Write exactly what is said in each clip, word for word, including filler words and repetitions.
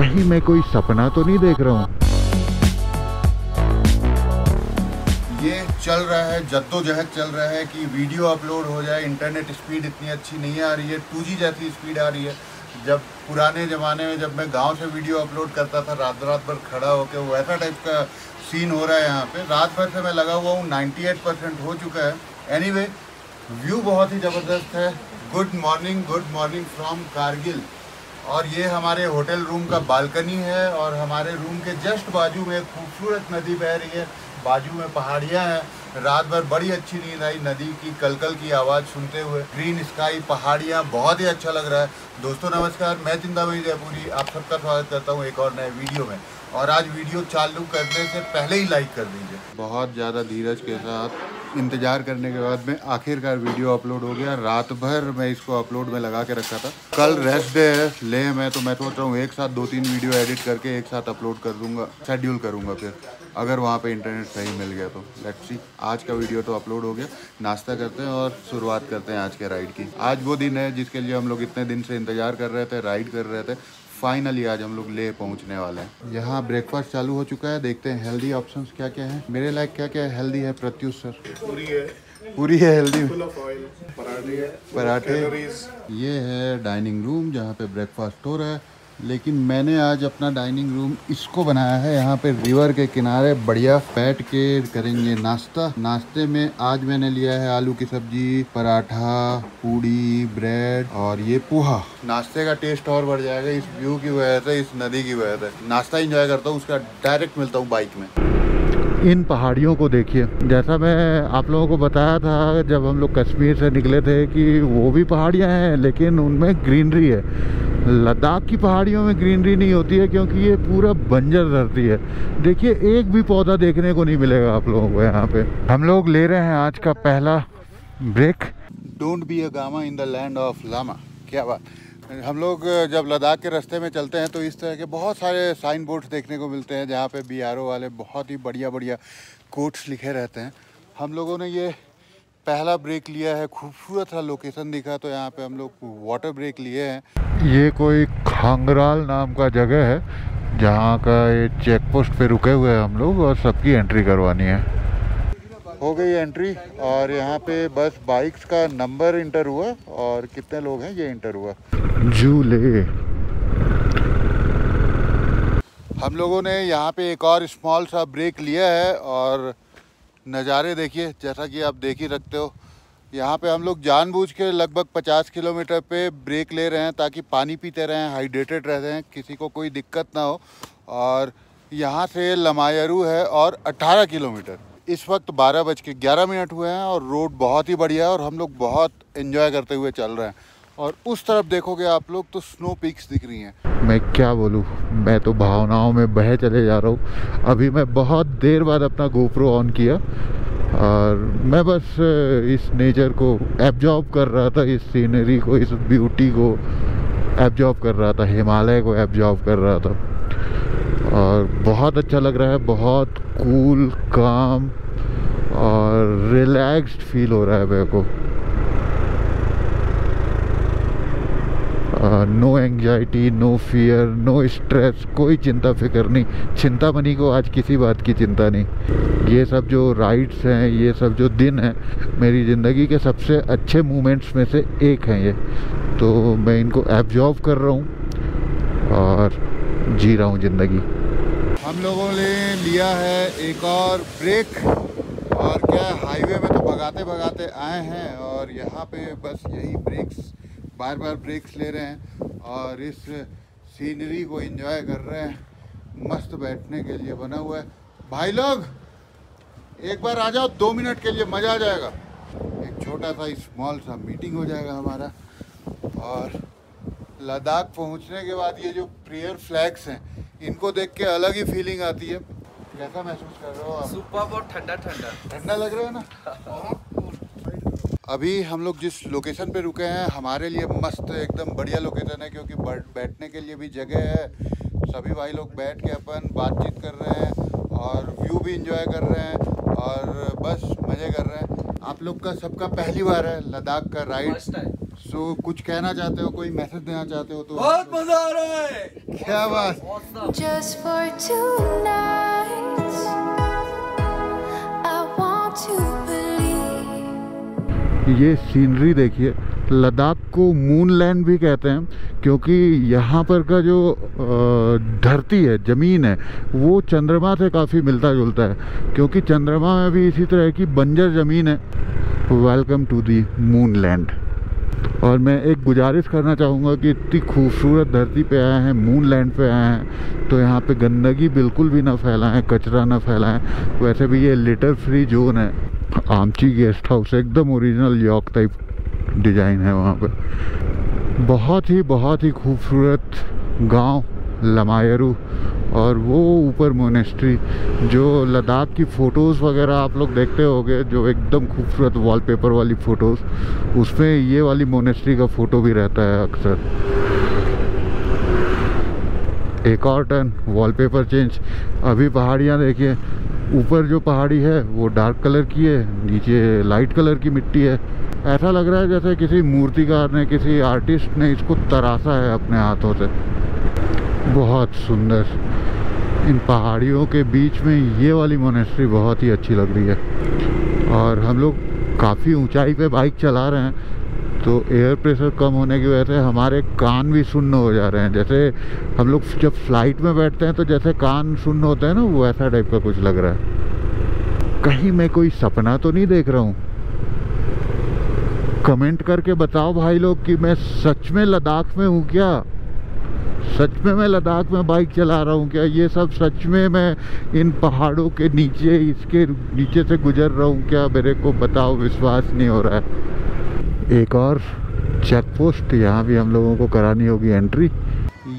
कहीं मैं कोई सपना तो नहीं देख रहा हूँ। ये चल रहा है, जद्दोजहद चल रहा है कि वीडियो अपलोड हो जाए। इंटरनेट स्पीड इतनी अच्छी नहीं आ रही है, टू जी जैसी स्पीड आ रही है। जब पुराने ज़माने में जब मैं गांव से वीडियो अपलोड करता था रात रात भर खड़ा होकर, वैसा टाइप का सीन हो रहा है यहाँ पे। रात भर से मैं लगा हुआ हूँ, अट्ठानवे परसेंट हो चुका है। एनीवे व्यू बहुत ही ज़बरदस्त है। Good morning, good morning from Kargil. और ये हमारे होटल रूम का बालकनी है और हमारे रूम के जस्ट बाजू में खूबसूरत नदी बह रही है, बाजू में पहाड़ियाँ हैं। रात भर बड़ी अच्छी नींद आई, नदी की कलकल की आवाज़ सुनते हुए। ग्रीन स्काई, पहाड़ियाँ, बहुत ही अच्छा लग रहा है। दोस्तों नमस्कार, मैं चिंतामणी जयपुरी आप सबका स्वागत करता हूँ एक और नए वीडियो में। और आज वीडियो चालू करने से पहले ही लाइक कर दीजिए। बहुत ज़्यादा धीरज के साथ इंतज़ार करने के बाद में आखिरकार वीडियो अपलोड हो गया। रात भर मैं इसको अपलोड में लगा के रखा था। कल रेस्ट डे है लेह में, तो मैं सोच रहा हूँ एक साथ दो तीन वीडियो एडिट करके एक साथ अपलोड कर दूँगा, शेड्यूल करूँगा फिर, अगर वहाँ पे इंटरनेट सही मिल गया तो। Let's see. आज का वीडियो तो अपलोड हो गया, नाश्ता करते हैं और शुरुआत करते हैं आज के राइड की। आज वो दिन है जिसके लिए हम लोग इतने दिन से इंतज़ार कर रहे थे, राइड कर रहे थे। फाइनली आज हम लोग लेह पहुंचने वाले हैं। यहाँ ब्रेकफास्ट चालू हो चुका है, देखते हैं हेल्दी ऑप्शंस क्या क्या हैं। मेरे लायक क्या क्या हेल्दी है प्रत्युष सर? पूरी है, पूरी है हेल्दी, पराठे। ये है डाइनिंग रूम जहाँ पे ब्रेकफास्ट हो रहा है, लेकिन मैंने आज अपना डाइनिंग रूम इसको बनाया है। यहाँ पे रिवर के किनारे बढ़िया बैठ के करेंगे नाश्ता। नाश्ते में आज मैंने लिया है आलू की सब्जी, पराठा, पूड़ी, ब्रेड और ये पोहा। नाश्ते का टेस्ट और बढ़ जाएगा इस व्यू की वजह से, इस नदी की वजह से। नाश्ता इंजॉय करता हूँ, उसका डायरेक्ट मिलता हूँ बाइक में। इन पहाड़ियों को देखिए। जैसा मैं आप लोगों को बताया था जब हम लोग कश्मीर से निकले थे कि वो भी पहाड़ियाँ हैं लेकिन उनमें ग्रीनरी है। लद्दाख की पहाड़ियों में ग्रीनरी नहीं होती है क्योंकि ये पूरा बंजर धरती है। देखिए एक भी पौधा देखने को नहीं मिलेगा आप लोगों को यहाँ पे। हम लोग ले रहे हैं आज का पहला break. Don't be a gamma in the land of Lama. क्या बात। हम लोग जब लद्दाख के रास्ते में चलते हैं तो इस तरह के बहुत सारे साइन बोर्ड्स देखने को मिलते हैं जहाँ पे बी आर ओ वाले बहुत ही बढ़िया बढ़िया कोट्स लिखे रहते हैं। हम लोगों ने ये पहला ब्रेक लिया है, खूबसूरत सा लोकेशन दिखा तो यहाँ पे हम लोग वाटर ब्रेक लिए हैं। ये कोई खांगराल नाम का जगह है जहाँ का ये चेक पोस्ट पे रुके हुए हैं हम लोग और सबकी एंट्री करवानी है। हो गई एंट्री और यहाँ पे बस बाइक्स का नंबर इंटर हुआ और कितने लोग हैं ये इंटर हुआ। झूले। हम लोगों ने यहाँ पे एक और स्मॉल सा ब्रेक लिया है और नज़ारे देखिए, जैसा कि आप देख ही रखते हो। यहाँ पे हम लोग जानबूझ के लगभग पचास किलोमीटर पे ब्रेक ले रहे हैं ताकि पानी पीते रहें, हाइड्रेटेड रहते हैं, किसी को कोई दिक्कत ना हो। और यहाँ से लमायरू है और अठारह किलोमीटर। इस वक्त बारह बज के ग्यारह मिनट हुए हैं और रोड बहुत ही बढ़िया है और हम लोग बहुत इन्जॉय करते हुए चल रहे हैं। और उस तरफ देखोगे आप लोग तो स्नो पीक्स दिख रही हैं। मैं क्या बोलूँ, मैं तो भावनाओं में बह चले जा रहा हूँ। अभी मैं बहुत देर बाद अपना गोप्रो ऑन किया और मैं बस इस नेचर को एब्जॉर्ब कर रहा था, इस सीनरी को, इस ब्यूटी को एब्जॉर्ब कर रहा था, हिमालय को एब्जॉर्ब कर रहा था। और बहुत अच्छा लग रहा है, बहुत कूल, काम और रिलैक्स्ड फील हो रहा है मेरे को। No anxiety, no fear, no stress, कोई चिंता फिक्र नहीं। चिंतामणि को आज किसी बात की चिंता नहीं। ये सब जो राइड्स हैं, ये सब जो दिन हैं, मेरी ज़िंदगी के सबसे अच्छे मोमेंट्स में से एक हैं ये। तो मैं इनको एब्जॉर्व कर रहा हूँ और जी रहा हूँ ज़िंदगी। हम लोगों ने लिया है एक और ब्रेक और क्या हाईवे में तो भगाते भगाते आए हैं और यहाँ पे बस यही ब्रेक्स, बार बार ब्रेक्स ले रहे हैं और इस सीनरी को एंजॉय कर रहे हैं। मस्त बैठने के लिए बना हुआ है। भाई लोग एक बार आ जाओ, दो मिनट के लिए मज़ा आ जाएगा। एक छोटा सा स्मॉल सा मीटिंग हो जाएगा हमारा। और लद्दाख पहुंचने के बाद ये जो प्रेयर फ्लैग्स हैं इनको देख के अलग ही फीलिंग आती है। कैसा महसूस कर रहे हो आप? सुपर, बहुत ठंडा ठंडा ठंडा लग रहा है ना। अभी हम लोग जिस लोकेशन पे रुके हैं हमारे लिए मस्त एकदम बढ़िया लोकेशन है क्योंकि बैठने के लिए भी जगह है। सभी भाई लोग बैठ के अपन बातचीत कर रहे हैं और व्यू भी एंजॉय कर रहे हैं और बस मज़े कर रहे हैं। आप लोग का सबका पहली बार है लद्दाख का राइड, सो so, कुछ कहना चाहते हो, कोई मैसेज देना चाहते हो तो? बहुत मजा आ रहा है, क्या बात। Just for two nights I want to believe. ये सीनरी देखिए, लद्दाख को मून लैंड भी कहते हैं क्योंकि यहाँ पर का जो धरती है, ज़मीन है, वो चंद्रमा से काफ़ी मिलता जुलता है क्योंकि चंद्रमा में भी इसी तरह की बंजर ज़मीन है। Welcome to the moon land. और मैं एक गुजारिश करना चाहूँगा कि इतनी खूबसूरत धरती पे आए हैं, मून लैंड पे आए हैं, तो यहाँ पे गंदगी बिल्कुल भी ना फैलाएं, कचरा ना फैलाएं। वैसे भी ये लिटर फ्री जोन है। आमची गेस्ट हाउस एकदम ओरिजिनल यॉक टाइप डिज़ाइन है वहाँ पर। बहुत ही बहुत ही खूबसूरत गांव लमायरू, और वो ऊपर मोनेस्ट्री, जो लद्दाख की फ़ोटोज़ वगैरह आप लोग देखते होंगे, जो एकदम खूबसूरत वॉलपेपर वाली फ़ोटोज़, उसमें ये वाली मोनेस्ट्री का फ़ोटो भी रहता है अक्सर। एक और टर्न, वॉलपेपर चेंज। अभी पहाड़ियाँ देखिए, ऊपर जो पहाड़ी है वो डार्क कलर की है, नीचे लाइट कलर की मिट्टी है। ऐसा लग रहा है जैसे किसी मूर्तिकार ने, किसी आर्टिस्ट ने इसको तराशा है अपने हाथों से। बहुत सुंदर। इन पहाड़ियों के बीच में ये वाली मोनेस्ट्री बहुत ही अच्छी लग रही है। और हम लोग काफ़ी ऊंचाई पे बाइक चला रहे हैं तो एयर प्रेशर कम होने की वजह से हमारे कान भी सुन्न हो जा रहे हैं। जैसे हम लोग जब फ्लाइट में बैठते हैं तो जैसे कान सुन्न होते हैं ना, वो ऐसा टाइप का कुछ लग रहा है। कहीं मैं कोई सपना तो नहीं देख रहा हूँ? कमेंट करके बताओ भाई लोग कि मैं सच में लद्दाख में हूँ क्या? सच में मैं लद्दाख में बाइक चला रहा हूँ क्या? ये सब सच में मैं इन पहाड़ों के नीचे, इसके नीचे से गुजर रहा हूँ क्या? मेरे को बताओ, विश्वास नहीं हो रहा है। एक और चेक पोस्ट, यहाँ भी हम लोगों को करानी होगी एंट्री।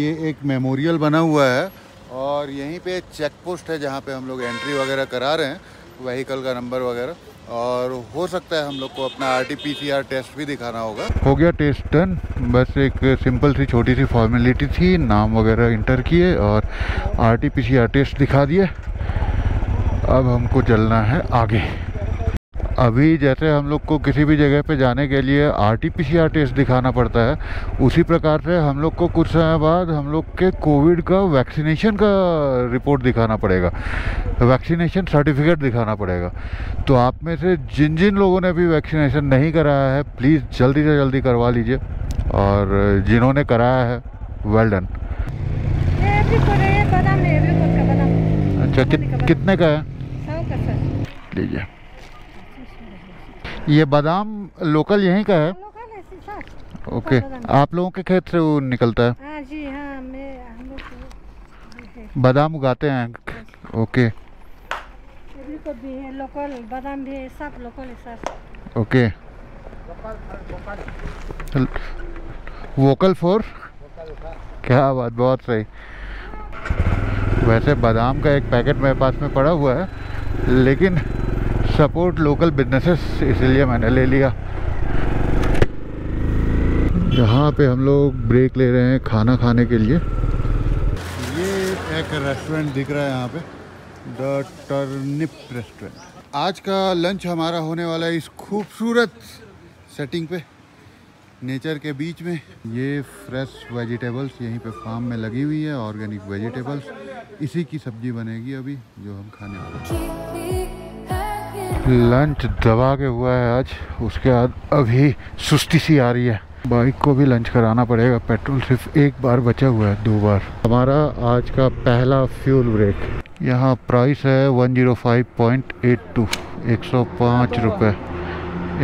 ये एक मेमोरियल बना हुआ है और यहीं पे चेक पोस्ट है जहाँ पे हम लोग एंट्री वगैरह करा रहे हैं, व्हीकल का नंबर वगैरह, और हो सकता है हम लोग को अपना R T P C R test भी दिखाना होगा। हो गया टेस्ट डन, बस एक सिंपल सी छोटी सी फॉर्मेलिटी थी, नाम वगैरह इंटर किए और R T P C R test दिखा दिए। अब हमको चलना है आगे। अभी जैसे हम लोग को किसी भी जगह पे जाने के लिए R T P C R test दिखाना पड़ता है, उसी प्रकार से हम लोग को कुछ समय बाद हम लोग के कोविड का वैक्सीनेशन का रिपोर्ट दिखाना पड़ेगा, वैक्सीनेशन सर्टिफिकेट दिखाना पड़ेगा। तो आप में से जिन जिन लोगों ने भी वैक्सीनेशन नहीं कराया है, प्लीज़ जल्दी से जल्दी करवा लीजिए, और जिन्होंने कराया है वेल डन। अच्छा, कितने का है? लीजिए, ये बादाम लोकल यहीं का है? लोकल है, सिर्फ। ओके, आप लोगों के खेत से वो निकलता है? हाँ जी, हाँ, मैं हम लोग बादाम उगाते हैं। ओके, भी है लोकल बादाम, भी है सब लोकल है सर। ओके, वोकल फॉर, क्या बात, बहुत सही। वैसे बादाम का एक पैकेट मेरे पास में पड़ा हुआ है, लेकिन सपोर्ट लोकल बिजनेसेस, इसलिए मैंने ले लिया। यहाँ पे हम लोग ब्रेक ले रहे हैं खाना खाने के लिए। ये एक रेस्टोरेंट दिख रहा है यहाँ पे, द टर्निप रेस्टोरेंट। आज का लंच हमारा होने वाला है इस खूबसूरत सेटिंग पे, नेचर के बीच में। ये फ्रेश वेजिटेबल्स यहीं पे फार्म में लगी हुई है, ऑर्गेनिक वेजिटेबल्स। इसी की सब्जी बनेगी अभी, जो हम खाने वाले हैं। लंच दबा के हुआ है आज, उसके बाद अभी सुस्ती सी आ रही है। बाइक को भी लंच कराना पड़ेगा, पेट्रोल सिर्फ एक बार बचा हुआ है, दो बार। हमारा आज का पहला फ्यूल ब्रेक। यहाँ प्राइस है one zero five point eight two, एक सौ पाँच रुपये,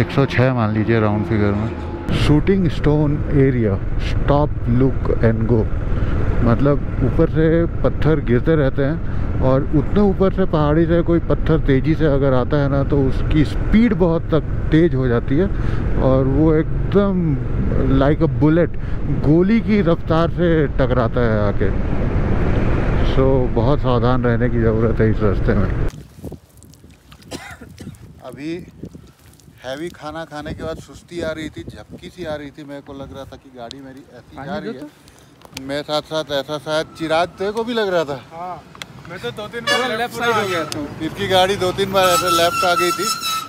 एक सौ छह मान लीजिए राउंड फिगर में। Shooting stone area, stop, look and go. मतलब ऊपर से पत्थर गिरते रहते हैं और उतने ऊपर से पहाड़ी से कोई पत्थर तेज़ी से अगर आता है ना, तो उसकी स्पीड बहुत तक तेज़ हो जाती है और वो एकदम लाइक अ बुलेट, गोली की रफ्तार से टकराता है आके। सो so, बहुत सावधान रहने की ज़रूरत है इस रास्ते में। अभी हैवी खाना खाने के बाद सुस्ती आ रही थी, झपकी सी आ रही थी। मेरे को लग रहा था कि गाड़ी मेरी ऐसी जा रही है, तो? मेरे साथ साथ ऐसा शायद चिराग तेरे को भी लग रहा था। हाँ। मैं तो दो तीन बार लेफ्ट साइड हो गया था। इसकी गाड़ी दो तीन बार ऐसे लेफ्ट आ गई थी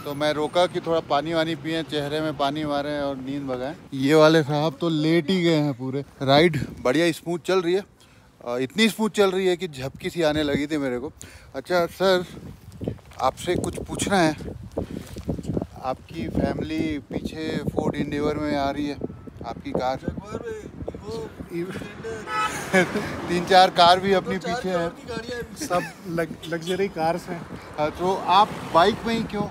तो मैं रोका कि थोड़ा पानी वानी पिए, चेहरे में पानी मारें और नींद भगाएं। ये वाले साहब तो लेट ही गए हैं पूरे। राइड बढ़िया स्मूथ चल रही है, इतनी स्मूथ चल रही है कि झपकी सी आने लगी थी मेरे को। अच्छा सर, आपसे कुछ पूछना है। आपकी फैमिली पीछे फोर्ड एंडेवर में आ रही है, आपकी कार तीन चार कार भी अपनी पीछे है, सब लग्जरी कार्स हैं। तो आप बाइक में ही क्यों?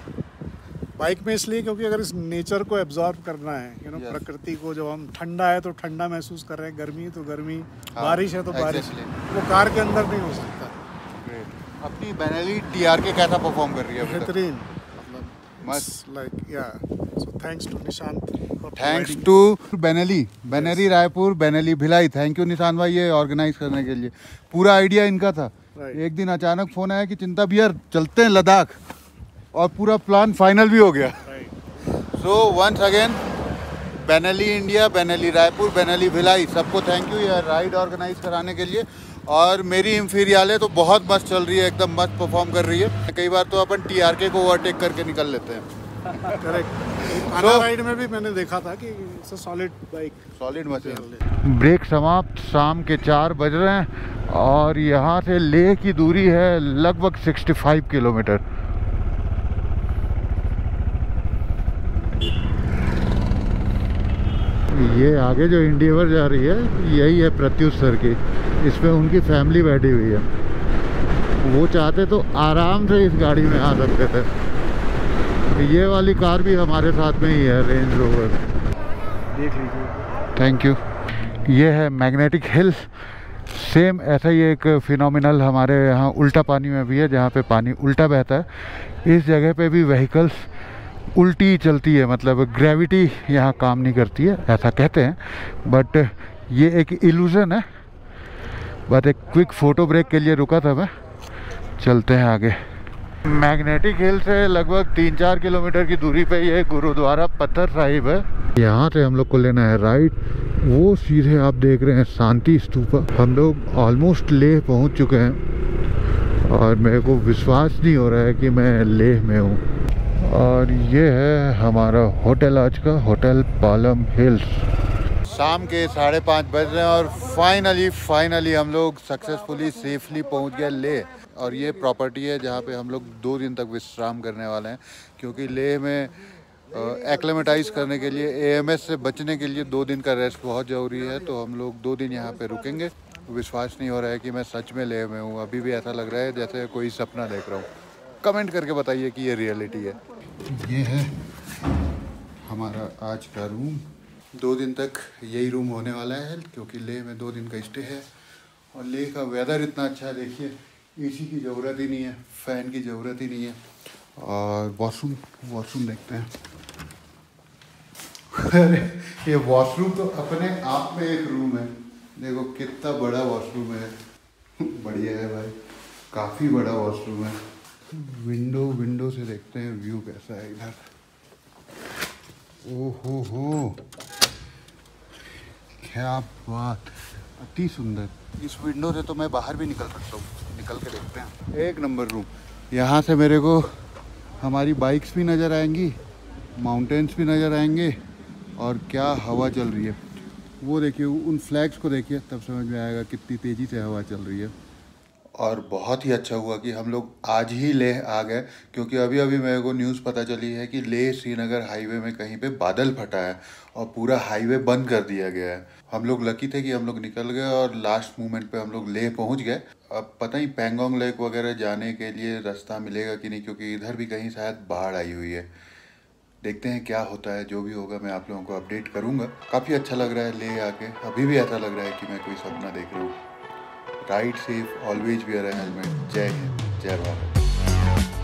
बाइक में इसलिए क्योंकि अगर इस नेचर को एब्जॉर्ब करना है, यू नो प्रकृति को, जब हम ठंडा है तो ठंडा महसूस कर रहे हैं, गर्मी तो गर्मी, बारिश है तो बारिश, वो कार के अंदर नहीं हो सकता। अपनी बेनेली टीआरके कैसा परफॉर्म कर रही है? बेहतरीन, मस्त। लाइक या so thanks to Nishant, thanks to Benelli Benelli Raipur, Benelli Bhilai. Thank you Nishant भाई ये ऑर्गेनाइज करने के लिए। पूरा आइडिया इनका था। right. एक दिन अचानक फ़ोन आया कि चिंता भैया चलते हैं लद्दाख, और पूरा प्लान फाइनल भी हो गया। So once again Benelli India, Benelli Raipur, Benelli Bhilai, सबको थैंक यू ये राइड ऑर्गेनाइज कराने के लिए। और मेरी इंफीरियाले तो बहुत मस्त चल रही है, एकदम मस्त परफॉर्म कर रही है। कई बार तो अपन टीआरके को ओवरटेक करके निकल लेते हैं। करेक्ट। so, राइड में भी मैंने देखा था कि solid bike, solid machine. Break समाप्त। शाम के चार बज रहे हैं और यहाँ से लेह की दूरी है लगभग पैंसठ किलोमीटर। ये आगे जो इंडियावर जा रही है यही है प्रत्युष सर की, इसमें उनकी फैमिली बैठी हुई है। वो चाहते तो आराम से इस गाड़ी में आ सकते थे। ये वाली कार भी हमारे साथ में ही है, रेंज रोवर। देख लीजिए। Thank you. ये है मैग्नेटिक हिल्स। सेम ऐसा ही एक फिनोमिनल हमारे यहाँ उल्टा पानी में भी है, जहाँ पे पानी उल्टा बहता है। इस जगह पे भी व्हीकल्स उल्टी चलती है, मतलब ग्रेविटी यहाँ काम नहीं करती है, ऐसा कहते हैं, बट ये एक इल्यूज़न है। बट एक क्विक फ़ोटो ब्रेक के लिए रुका था मैं। चलते हैं आगे। मैग्नेटिक हिल से लगभग तीन चार किलोमीटर की दूरी पे ये गुरुद्वारा पत्थर साहिब है। यहाँ से हम लोग को लेना है राइट। वो सीधे आप देख रहे हैं शांति स्तूपा। हम लोग ऑलमोस्ट लेह पहुँच चुके हैं और मेरे को विश्वास नहीं हो रहा है कि मैं लेह में हूँ। और ये है हमारा होटल, आज का होटल पालम हिल्स। शाम के साढ़े पाँच बज रहे हैं और फाइनली फाइनली हम लोग सक्सेसफुली सेफली पहुंच गए लेह। और ये प्रॉपर्टी है जहां पे हम लोग दो दिन तक विश्राम करने वाले हैं, क्योंकि लेह में एक्लेमेटाइज करने के लिए, एएमएस से बचने के लिए दो दिन का रेस्ट बहुत ज़रूरी है। तो हम लोग दो दिन यहाँ पर रुकेंगे। विश्वास नहीं हो रहा है कि मैं सच में लेह में हूँ। अभी भी ऐसा लग रहा है जैसे कोई सपना देख रहा हूँ। कमेंट करके बताइए कि ये रियलिटी है। ये है हमारा आज का रूम। दो दिन तक यही रूम होने वाला है, क्योंकि लेह में दो दिन का स्टे है। और लेह का वेदर इतना अच्छा है, देखिए एसी की ज़रूरत ही नहीं है, फ़ैन की ज़रूरत ही नहीं है। और वॉशरूम वॉशरूम देखते हैं। अरे ये वॉशरूम तो अपने आप में एक रूम है। देखो कितना बड़ा वॉशरूम है। बढ़िया है भाई, काफ़ी बड़ा वॉशरूम है। विंडो विंडो से देखते हैं व्यू कैसा है इधर। ओहो हो, क्या बात, अति सुंदर। इस विंडो से तो मैं बाहर भी निकल सकता हूँ। निकल के देखते हैं। एक नंबर रूम। यहाँ से मेरे को हमारी बाइक्स भी नज़र आएंगी, माउंटेन्स भी नज़र आएंगे, और क्या हवा चल रही है वो देखिए, उन फ्लैग्स को देखिए, तब समझ में आएगा कितनी तेज़ी से हवा चल रही है। और बहुत ही अच्छा हुआ कि हम लोग आज ही लेह आ गए, क्योंकि अभी अभी मेरे को न्यूज़ पता चली है कि लेह श्रीनगर हाईवे में कहीं पे बादल फटा है और पूरा हाईवे बंद कर दिया गया है। हम लोग लकी थे कि हम लोग निकल गए और लास्ट मोमेंट पे हम लोग लेह पहुंच गए। अब पता ही पेंगोंग लेक वगैरह जाने के लिए रास्ता मिलेगा कि नहीं, क्योंकि इधर भी कहीं शायद बाढ़ आई हुई है। देखते हैं क्या होता है। जो भी होगा मैं आप लोगों को अपडेट करूँगा। काफ़ी अच्छा लग रहा है लेह आके। अभी भी ऐसा लग रहा है कि मैं कोई सपना देख रहा हूँ। Ride safe, always wear a helmet. जय हिंद, जय भारत।